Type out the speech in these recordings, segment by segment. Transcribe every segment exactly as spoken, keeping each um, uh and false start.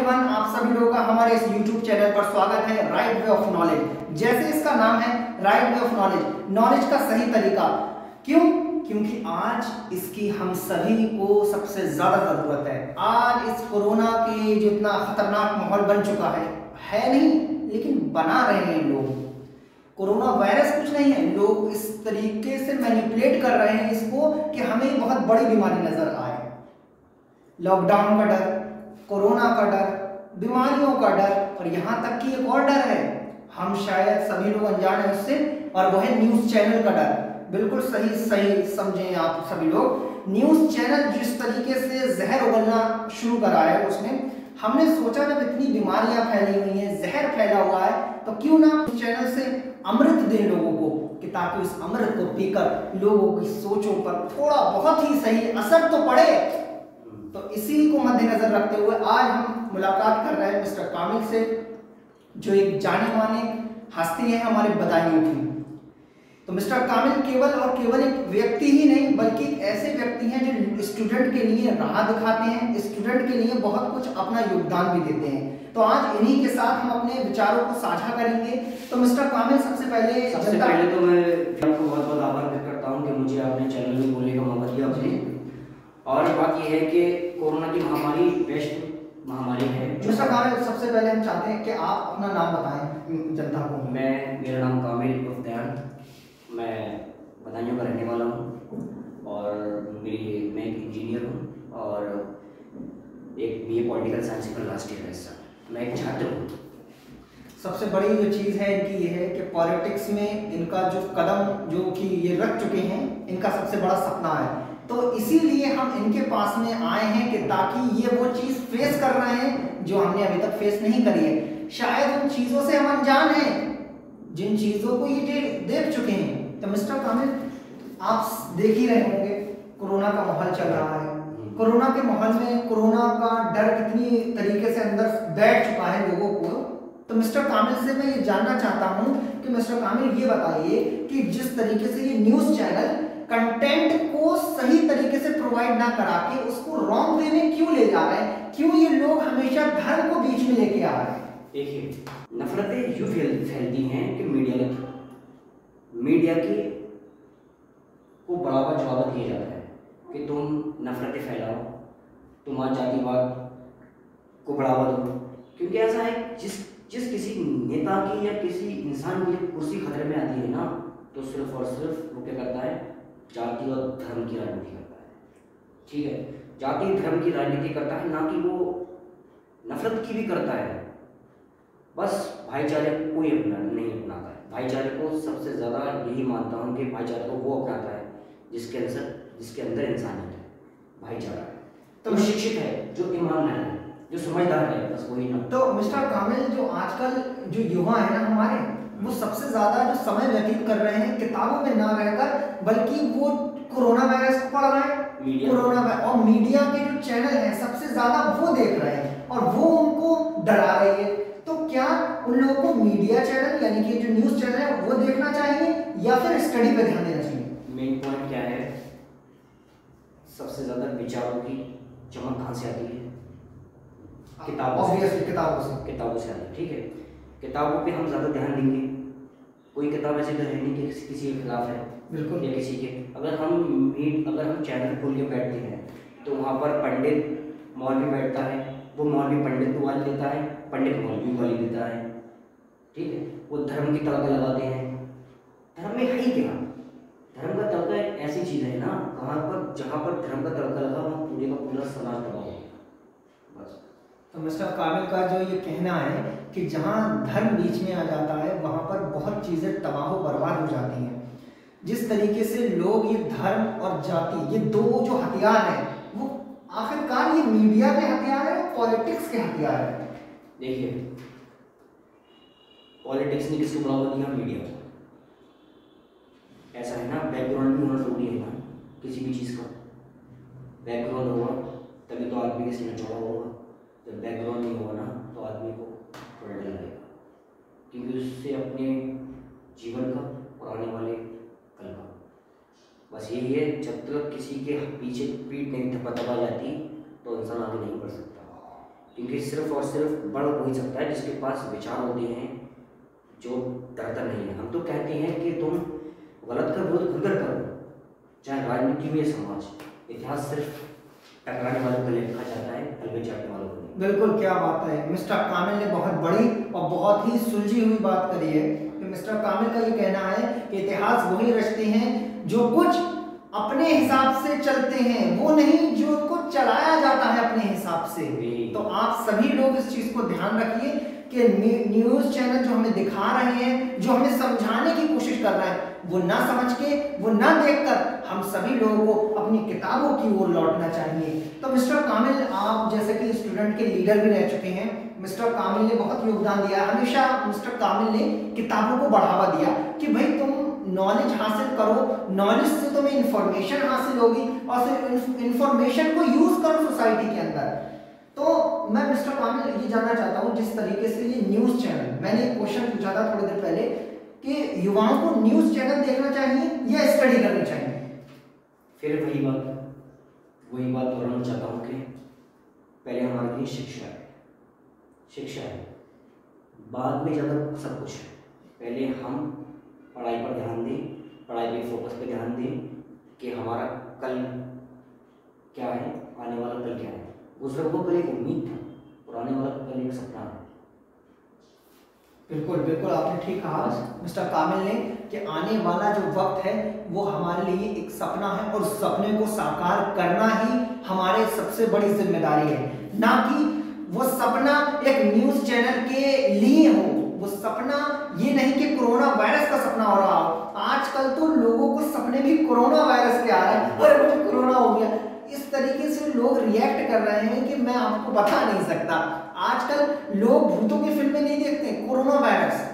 Everyone, आप सभी लोगों का हमारे इस YouTube चैनल पर स्वागत है। राइट वे ऑफ नॉलेज, जैसे इसका नाम है right way of knowledge, knowledge का सही तरीका। क्यों? क्योंकि आज इसकी हम सभी को सबसे ज्यादा जरूरत है। आज इस कोरोना के जो इतना खतरनाक माहौल बन चुका है, है नहीं लेकिन बना रहे हैं लोग। कोरोना वायरस कुछ नहीं है, लोग इस तरीके से मैनिपुलेट कर रहे हैं इसको कि हमें बहुत बड़ी बीमारी नजर आए। लॉकडाउन का डर, कोरोना का डर, बीमारियों का डर, और यहाँ तक कि एक और डर है, हम शायद सभी लोग अनजान हैं उससे, और वह है न्यूज़ चैनल का डर। बिल्कुल सही सही समझें आप सभी लोग, न्यूज़ चैनल जिस तरीके से जहर उगलना शुरू करा है उसने, हमने सोचा जब इतनी बीमारियां फैली हुई हैं, जहर फैला हुआ है, तो क्यों ना न्यूज़ चैनल से अमृत दें लोगों को, कि ताकि उस अमृत को पीकर लोगों की सोचों पर थोड़ा बहुत ही सही असर तो पड़े। तो इसी को मद्देनजर रखते हुए आज हम मुलाकात कर रहे हैं मिस्टर कामिल से, जो एक जाने माने हस्ती है हमारे बदायूं की। तो मिस्टर कामिल केवल और केवल एक व्यक्ति ही नहीं, बल्कि एक ऐसे व्यक्ति हैं जो स्टूडेंट के लिए राह दिखाते हैं, स्टूडेंट के लिए बहुत कुछ अपना योगदान भी देते हैं। तो आज इन्हीं के साथ हम अपने विचारों को साझा करेंगे। तो मिस्टर कामिल, सबसे पहले सबसे पहले तो मैं आपको बहुत बहुत आभार व्यक्त करता हूँ कि मुझे आपने चैनल में बोलने का मौका दिया। और बात यह है कि कोरोना की महामारी बेस्ट महामारी है। मिस्टर कामिल, सबसे पहले हम चाहते हैं कि आप अपना नाम बताएं जनता को। मैं मेरा नाम कामिल उद्यान, मैं बदायूं का रहने वाला हूँ, और मेरी मैं एक इंजीनियर हूँ और एक बीए पॉलिटिकल साइंस का लास्ट ईयर है इस साल। मैं एक छात्र हूँ। सबसे बड़ी जो चीज़ है इनकी ये है कि पॉलिटिक्स में इनका जो कदम जो कि ये रख चुके हैं, इनका सबसे बड़ा सपना है। तो इसीलिए हम इनके पास में आए हैं कि ताकि ये वो चीज़ फेस कर रहे हैं जो हमने अभी तक फेस नहीं करी है। शायद उन चीज़ों से हम अनजान हैं जिन चीज़ों को ये देख चुके हैं। तो मिस्टर कामिल, आप देख ही रहे होंगे कोरोना का माहौल चल रहा है। कोरोना के माहौल में कोरोना का डर कितनी तरीके से अंदर बैठ चुका है लोगों को। तो मिस्टर कामिल से मैं ये जानना चाहता हूँ कि मिस्टर कामिल ये बताइए कि जिस तरीके से ये न्यूज़ चैनल कंटेंट को सही तरीके से प्रोवाइड ना करा के उसको रॉन्ग वे में क्यों ले जा रहे हैं? क्यों ये लोग हमेशा धर्म को बीच में लेके आ रहे हैं? देखिए, नफरतें यूँ फैलती हैं कि मीडिया के मीडिया की को बढ़ावा चढ़ावा दिया जाता है कि तुम नफरतें फैलाओ, तुम आज जातिवाद को बढ़ावा दो। क्योंकि ऐसा है, जिस जिस किसी नेता की या किसी इंसान की कुर्सी खतरे में आती है ना, तो सिर्फ और सिर्फ वो क्या करता है, जाति और धर्म की राजनीति करता है। ठीक है, जाति धर्म की राजनीति करता है, ना कि वो नफरत की भी करता है। बस भाईचारे कोई अपना नहीं अपनाता है। भाईचारे को सबसे ज़्यादा यही मानता हूँ कि भाईचारे को वो अपनाता है जिसके अंदर जिसके अंदर इंसानियत है, भाईचारा है, तो शिक्षित है, जो ईमानदार है, जो समझदार है, बस वही ना। तो मिस्टर कामिल, जो आजकल जो युवा है ना हमारे, वो सबसे ज़्यादा जो समय व्यतीत कर रहे हैं किताबों में ना रहकर, बल्कि वो कोरोना वायरस पढ़ रहे हैं, कोरोना और मीडिया के जो चैनल हैं सबसे ज़्यादा वो देख रहे हैं, और वो उनको डरा रही है। तो क्या उन लोगों को मीडिया चैनल यानी कि जो न्यूज़ चैनल है वो देखना चाहिए, या फिर स्टडी पर ध्यान देना चाहिए? मेन पॉइंट क्या है, सबसे ज़्यादा विचारों की चमक कहाँ से आती है? किताबों से किताबों से किताबों से आती है। ठीक है, किताबों पे हम ज़्यादा ध्यान देंगे। कोई किताब ऐसी तो है नहीं कि किसी किसी के खिलाफ है, बिल्कुल, या किसी के। अगर हम अगर हम चैनल खोल के बैठते हैं तो वहाँ पर पंडित मौलवी बैठता है, वो मौलवी पंडित को गाली देता है, पंडित मौलवी को गाली देता है। ठीक है, वो धर्म की तड़का लगाते हैं। धर्म में है ही क्या? धर्म का तड़का ऐसी चीज़ है ना, वहाँ पर जहाँ पर धर्म का तड़का लगा वहाँ पूरे का पूरा समाज दबा होगा। बस। तो मिस्टर कामिल का जो ये कहना है कि जहाँ धर्म बीच में आ जाता है वहाँ पर बहुत चीज़ें तबाह बर्बाद हो जाती हैं। जिस तरीके से लोग ये धर्म और जाति, ये दो जो हथियार हैं, वो आखिरकार ये मीडिया के हथियार है, पॉलिटिक्स के हथियार है। देखिए, पॉलिटिक्स ने किसको बढ़ावा दिया? मीडिया। ऐसा है ना, बैकग्राउंड भी होना जरूरी है ना किसी भी चीज़ का। बैकग्राउंड होगा तभी तो आदमी किसी में जुड़ा होगा। जब बैकग्राउंड नहीं होगा ना तो आदमी को डर लगेगा, क्योंकि उससे अपने जीवन का और आने वाले कल का। बस यही है, जब तक किसी के पीछे पीठ नहीं थपथपा जाती तो इंसान आगे नहीं बढ़ सकता। इंग्लिश सिर्फ और सिर्फ बढ़ नहीं सकता है जिसके पास विचार होते हैं, जो डरता नहीं है। हम तो कहते हैं कि तुम गलत का विरोध खुलकर करो, चाहे राजनीति में समाज। इतिहास सिर्फ टकराने वालों को लिखा जाता है, अलग जाने वालों को। बिल्कुल, क्या बात है। मिस्टर कामिल ने बहुत बड़ी और बहुत ही सुलझी हुई बात करी है। मिस्टर कामिल का ये कहना है कि इतिहास वही रचते हैं जो कुछ अपने हिसाब से चलते हैं, वो नहीं जो कुछ चलाया जाता है अपने हिसाब से। तो आप सभी लोग इस चीज को ध्यान रखिए कि न्यूज चैनल जो हमें दिखा रहे हैं, जो हमें समझाने की कोशिश कर रहा है, वो ना समझ के, वो ना देखकर हम सभी लोगों को अपनी किताबों की ओर लौटना चाहिए। तो मिस्टर कामिल, आप जैसे कि स्टूडेंट के लीडर भी रह चुके हैं, मिस्टर कामिल ने बहुत योगदान दिया। हमेशा मिस्टर कामिल ने किताबों को बढ़ावा दिया कि भाई तुम नॉलेज हासिल करो, नॉलेज से तुम्हें इंफॉर्मेशन हासिल होगी और फिर इंफॉर्मेशन को यूज करो सोसाइटी के अंदर। तो मैं मिस्टर कामिल ये जानना चाहता हूँ, जिस तरीके से ये न्यूज़ चैनल, मैंने एक क्वेश्चन पूछा था थोड़ी देर पहले कि युवाओं को न्यूज़ चैनल देखना चाहिए या स्टडी करनी चाहिए? फिर वही बात वही बात दोहराना चाहता हूँ कि पहले हमारे लिए शिक्षा है, शिक्षा है, बाद में ज़्यादा सब कुछ है। पहले हम पढ़ाई पर ध्यान दें, पढ़ाई में फोकस पर ध्यान दें कि हमारा कल क्या है, आने वाला कल क्या है। बुजुर्गों पर एक उम्मीद था, पुराने वाला पर एक सपना है। बिल्कुल बिल्कुल, आपने ठीक कहा मिस्टर कामिल ने कि आने वाला जो वक्त है वो हमारे लिए एक सपना है और उस सपने को साकार करना ही हमारे सबसे बड़ी जिम्मेदारी है, ना कि वो सपना एक न्यूज़ चैनल के लिए हो। वो सपना ये नहीं कि कोरोना वायरस का सपना हो रहा हो। आजकल तो लोगों को सपने भी कोरोना वायरस के आ रहे हैं, अरे मुझे कोरोना हो गया, इस तरीके से लोग रिएक्ट कर रहे हैं कि मैं आपको बता नहीं सकता। आजकल लोग भूतों की फिल्में नहीं देखते, कोरोना वायरस।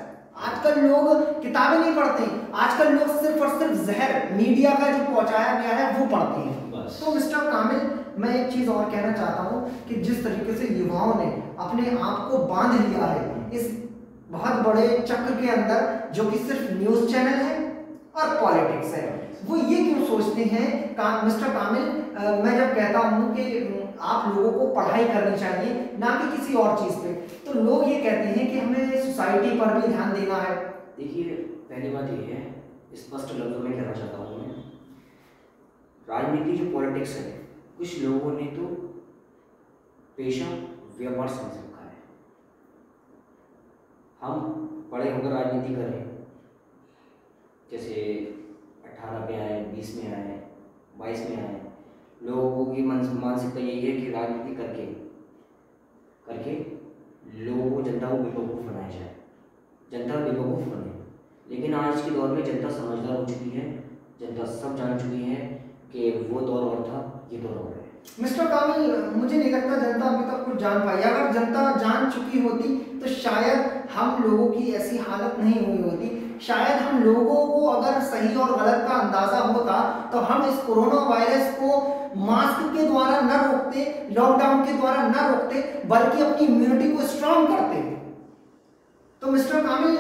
आजकल लोग किताबें नहीं पढ़ते, आजकल लोग सिर्फ और सिर्फ जहर मीडिया का जो पहुंचाया गया है वो पढ़ते हैं। तो मिस्टर कामिल, मैं एक चीज और कहना चाहता हूँ कि जिस तरीके से युवाओं ने अपने आप को बांध लिया है इस बहुत बड़े चक्र के अंदर, जो कि सिर्फ न्यूज चैनल है और पॉलिटिक्स है, वो ये क्यों सोचते हैं? का, मिस्टर कामिल, आ, मैं जब कहता हूँ कि आप लोगों को पढ़ाई करनी चाहिए, ना कि किसी और चीज़ पे, तो लोग ये कहते हैं कि हमें सोसाइटी पर भी ध्यान देना है। देखिए, पहली बात ये है, स्पष्ट लफ्जों में कहना चाहता हूँ मैं, राजनीति जो पॉलिटिक्स है, कुछ लोगों ने तो पेशा व्यापार समझ रखा है। हम बड़े होकर राजनीति करें, जैसे अठारह पे आए, बीस में आए, बाईस में आए, लोगों की मानसिकता यही है कि राजनीति करके करके लोगों को, जनता को बेवकूफ़ बनाया जाए, जनता बेवकूफ़ बने। लेकिन आज के दौर में जनता समझदार हो चुकी है, जनता सब जान चुकी है कि वो दौर और था, ये दौर और है। मिस्टर कामिल, मुझे नहीं लगता जनता अभी तक कुछ जान पाई। अगर जनता जान चुकी होती तो शायद हम लोगों की ऐसी हालत नहीं हुई होती। शायद हम लोगों को अगर सही और गलत का अंदाज़ा होता तो हम इस कोरोना वायरस को मास्क के द्वारा न रोकते, लॉकडाउन के द्वारा न रोकते, बल्कि अपनी इम्यूनिटी को स्ट्रांग करते। तो मिस्टर कामिल,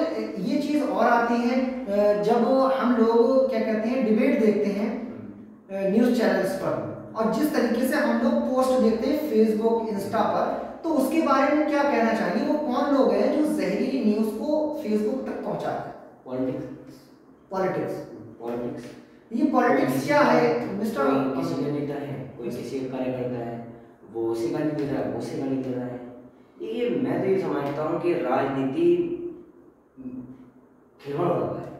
ये चीज़ और आती है जब हम लोग क्या कहते हैं डिबेट देखते हैं न्यूज़ चैनल्स पर, और जिस तरीके से हम लोग पोस्ट देखते हैं फेसबुक, इंस्टा पर, तो उसके बारे में क्या कहना चाहिए? वो कौन लोग हैं जो जहरीली न्यूज़ को फेसबुक तक पहुँचाते हैं? पॉलिटिक्स पॉलिटिक्स पॉलिटिक्स ये पॉलिटिक्स क्या है मिस्टर? किसी का नेता है, कोई किसी का कार्यकर्ता है, वो उसी का नहीं दे रहा है, वो उसी का नहीं दे रहा है। ये मैं तो ये समझता हूँ कि राजनीति खिलवाड़ होता है,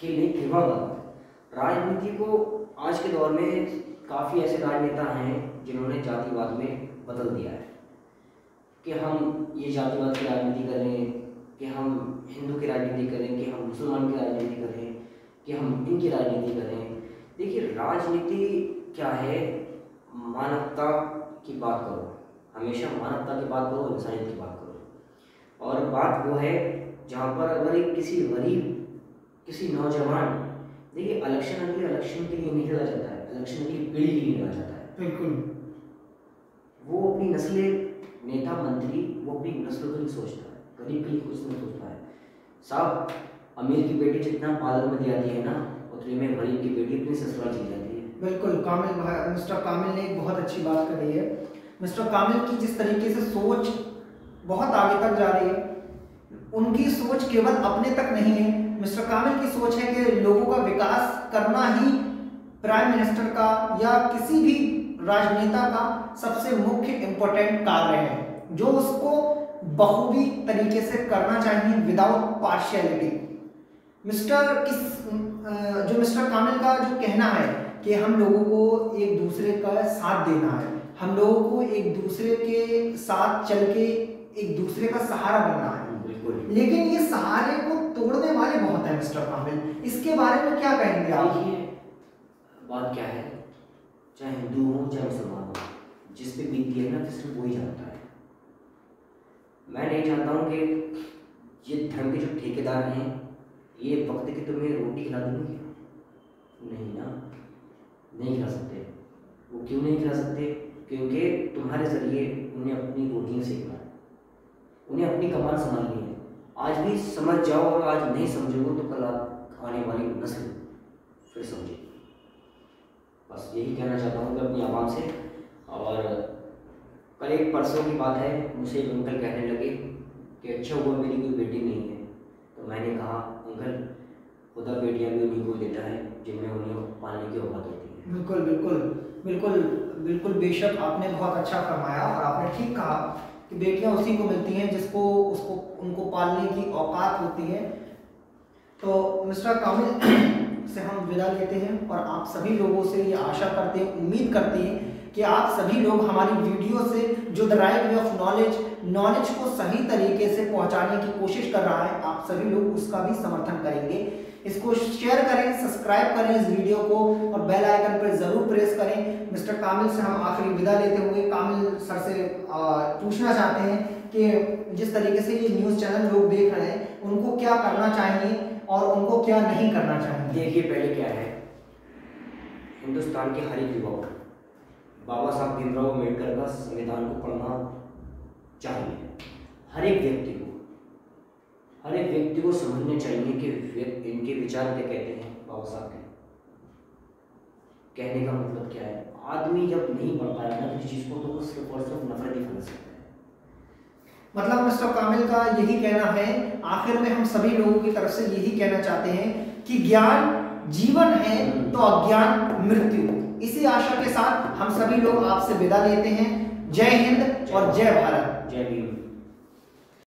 खेल नहीं, खिलवाड़ होता है। राजनीति को आज के दौर में काफ़ी ऐसे राजनेता हैं जिन्होंने जातिवाद में बदल दिया है कि हम ये जातिवाद की राजनीति करें, कि हम हिंदू की राजनीति करें, कि हम मुसलमान की राजनीति करें, कि हम इनकी राजनीति करें। देखिए, राजनीति क्या है? मानवता की बात करो, हमेशा मानवता की बात करो, इंसानियत की बात करो। और बात वो है जहाँ पर अगर एक किसी गरीब, किसी नौजवान, देखिए इलेक्शन अगले इलेक्शन के लिए नहीं लड़ा जाता है, इलेक्शन अगली पीढ़ी के लिए लड़ा जाता है। बिल्कुल, वो अपनी नस्लें, नेता, मंत्री, वो अपनी नस्लों के लिए सोचता है, गरीब के लिए कुछ नहीं सोचता है। साहब, अमीर की बेटी जितना पालन में दी जाती है ना, उतने में गरीब की बेटी अपनी ससुराल चली जाती है। बिल्कुल, कामिल भाई, मिस्टर कामिल ने एक बहुत अच्छी बात कही है। मिस्टर कामिल की जिस तरीके से सोच बहुत आगे तक जा रही है, उनकी सोच केवल अपने तक नहीं है, मिस्टर कामिल की सोच है कि लोगों का विकास करना ही प्राइम मिनिस्टर का या किसी भी राजनेता का सबसे मुख्य इम्पोर्टेंट कार्य है जो उसको बखूबी तरीके से करना चाहिए विदाउट पार्शियलिटी। मिस्टर इस जो मिस्टर कामिल का जो कहना है कि हम लोगों को एक दूसरे का साथ देना है, हम लोगों को एक दूसरे के साथ चल के एक दूसरे का सहारा बनना है, बिल्कुल। लेकिन ये सहारे को तोड़ने वाले बहुत हैं मिस्टर कामिल, इसके बारे में क्या कहेंगे आप? बात क्या है, चाहे हिंदू हो चाहे मुसलमान हो, जिस पे बीती है ना सिर्फ वही जानता है। मैं नहीं चाहता हूँ कि ये धर्म के जो ठेकेदार हैं ये वक्त की तुम्हें रोटी खिला देंगे, नहीं ना, नहीं खिला सकते। वो क्यों नहीं खिला सकते? क्योंकि तुम्हारे ज़रिए उन्हें अपनी रोटियाँ सीखना है, उन्हें अपनी कमान संभालनी है। आज भी समझ जाओ, और आज नहीं समझोगे तो कल आप आने वाली नस्ल फिर समझेगी। बस यही कहना चाहता हूँ मैं अपनी आवाम से। और कल एक परसों की बात है, मुझे एक अंकल कहने लगे कि अच्छा हुआ मेरी कोई बेटी नहीं है। तो मैंने कहा अंकल, खुदा बेटियां भी उन्हीं को देता है जिनमें उन्हें पालने की औकात होती है। बिल्कुल बिल्कुल बिल्कुल बिल्कुल, बेशक आपने बहुत अच्छा फरमाया और आपने ठीक कहा कि बेटियां उसी को मिलती हैं जिसको उसको उनको पालने की औकात होती है। तो मिस्टर कामिल से हम विदा लेते हैं और आप सभी लोगों से ये आशा करते हैं, उम्मीद करते हैं कि आप सभी लोग हमारी वीडियो से, जो the right way of knowledge knowledge को सही तरीके से पहुंचाने की कोशिश कर रहा है, आप सभी लोग उसका भी समर्थन करेंगे। इसको शेयर करें, सब्सक्राइब करें इस वीडियो को और बेल आइकन पर ज़रूर प्रेस करें। मिस्टर कामिल से हम आखिरी विदा लेते हुए कामिल सर से पूछना चाहते हैं कि जिस तरीके से ये न्यूज़ चैनल लोग देख रहे हैं, उनको क्या करना चाहिए और उनको क्या नहीं करना चाहिए। देखिए पहले क्या है, हिंदुस्तान के हर एक युवा बाबा साहब भीमराव अम्बेडकर का संविधान को पढ़ना चाहिए। हर एक व्यक्ति को हर एक व्यक्ति को समझना चाहिए कि इनके विचार क्या कहते हैं बाबा साहब के। कहने का मतलब क्या है, आदमी जब नहीं पढ़ पाया ना किसी चीज़ को तो सिर्फ और सिर्फ नफरत ही फैला सकता है। मतलब मिस्टर कामिल का यही कहना है, आखिर में हम सभी लोगों की तरफ से यही कहना चाहते हैं कि ज्ञान जीवन है तो अज्ञान मृत्यु। इसी आशा के साथ हम सभी लोग आपसे विदा लेते हैं। जय हिंद और जय भारत, जय भीम।